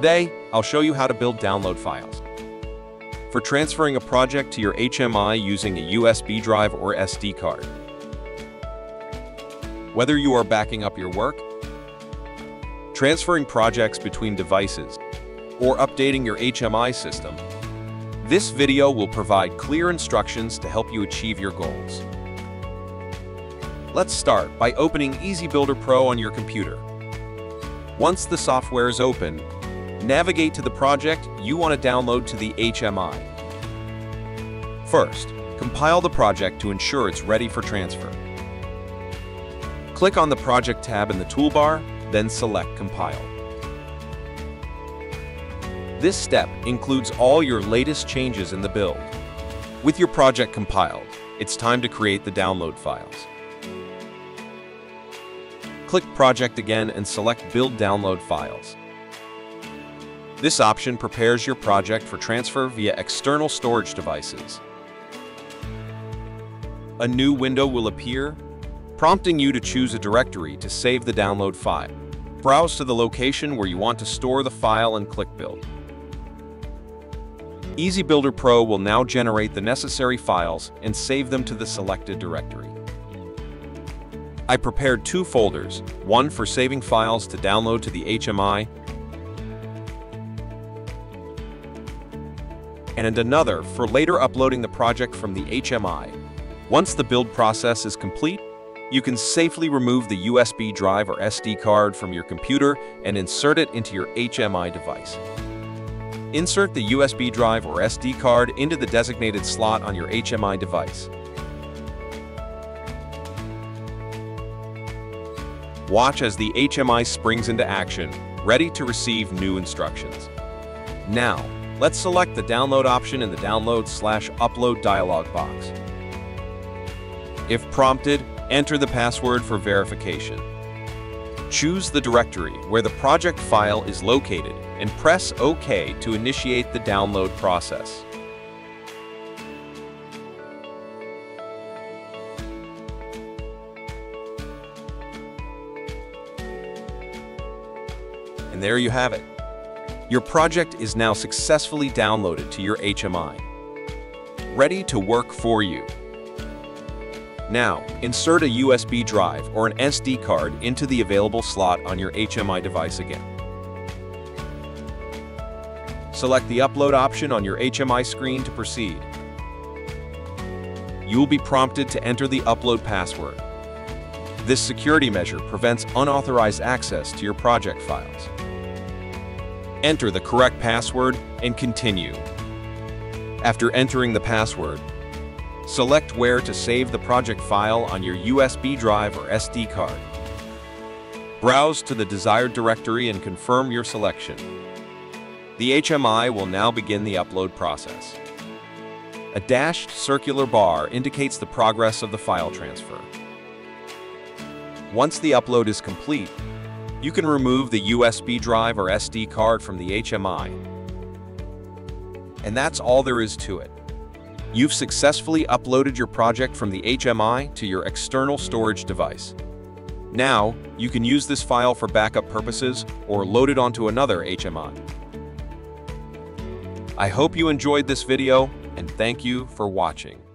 Today, I'll show you how to build download files. For transferring a project to your HMI using a USB drive or SD card. Whether you are backing up your work, transferring projects between devices, or updating your HMI system, this video will provide clear instructions to help you achieve your goals. Let's start by opening EasyBuilder Pro on your computer. Once the software is open, navigate to the project you want to download to the HMI. First, compile the project to ensure it's ready for transfer. Click on the Project tab in the toolbar, then select Compile. This step includes all your latest changes in the build. With your project compiled, it's time to create the download files. Click Project again and select Build Download Files. This option prepares your project for transfer via external storage devices. A new window will appear, prompting you to choose a directory to save the download file. Browse to the location where you want to store the file and click Build. EasyBuilder Pro will now generate the necessary files and save them to the selected directory. I prepared two folders, one for saving files to download to the HMI, and another for later uploading the project from the HMI. Once the build process is complete, you can safely remove the USB drive or SD card from your computer and insert it into your HMI device. Insert the USB drive or SD card into the designated slot on your HMI device. Watch as the HMI springs into action, ready to receive new instructions. Now, let's select the download option in the Download/Upload dialog box. If prompted, enter the password for verification. Choose the directory where the project file is located and press OK to initiate the download process. And there you have it. Your project is now successfully downloaded to your HMI, ready to work for you. Now, insert a USB drive or an SD card into the available slot on your HMI device again. Select the upload option on your HMI screen to proceed. You will be prompted to enter the upload password. This security measure prevents unauthorized access to your project files. Enter the correct password and continue. After entering the password, select where to save the project file on your USB drive or SD card. Browse to the desired directory and confirm your selection. The HMI will now begin the upload process. A dashed circular bar indicates the progress of the file transfer. Once the upload is complete, you can remove the USB drive or SD card from the HMI. And that's all there is to it. You've successfully uploaded your project from the HMI to your external storage device. Now, you can use this file for backup purposes or load it onto another HMI. I hope you enjoyed this video, and thank you for watching.